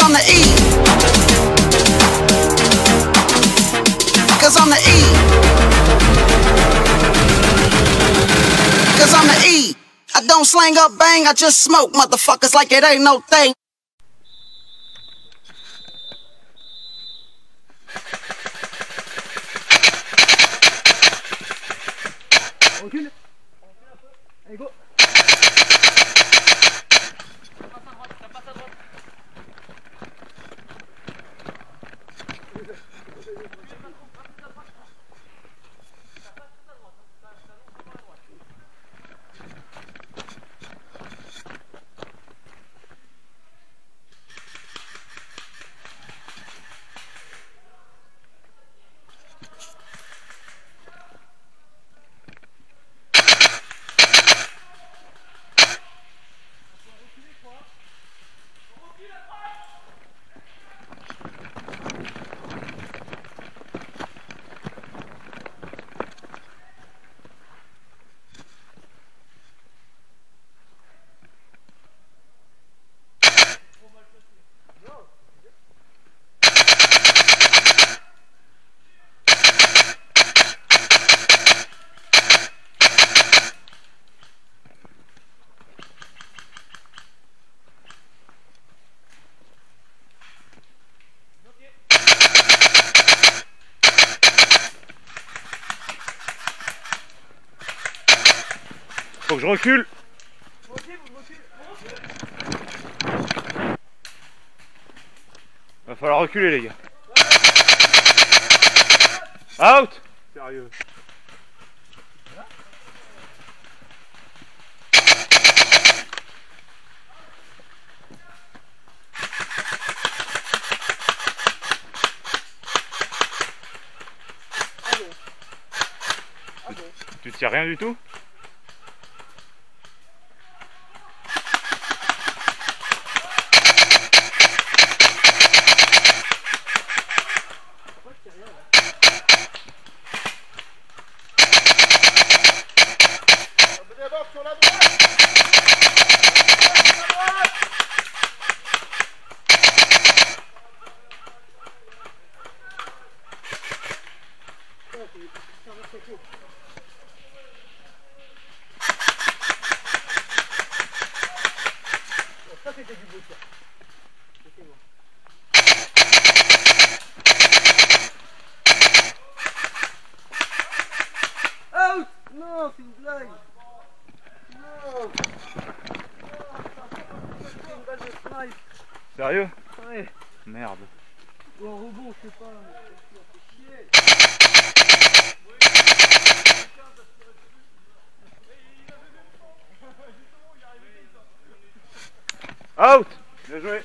'Cause I'm the E. 'Cause I'm the E. 'Cause I'm the E. I don't slang up bang, I just smoke motherfuckers like it ain't no thing. Faut que je recule. Va falloir reculer les gars. Out. Sérieux. Tu tires rien du tout? Non, c'est une blague. Non. C'est une balle de snipe. Sérieux? Ouais. Merde. Ou un rebond, je sais pas. Out! Bien joué!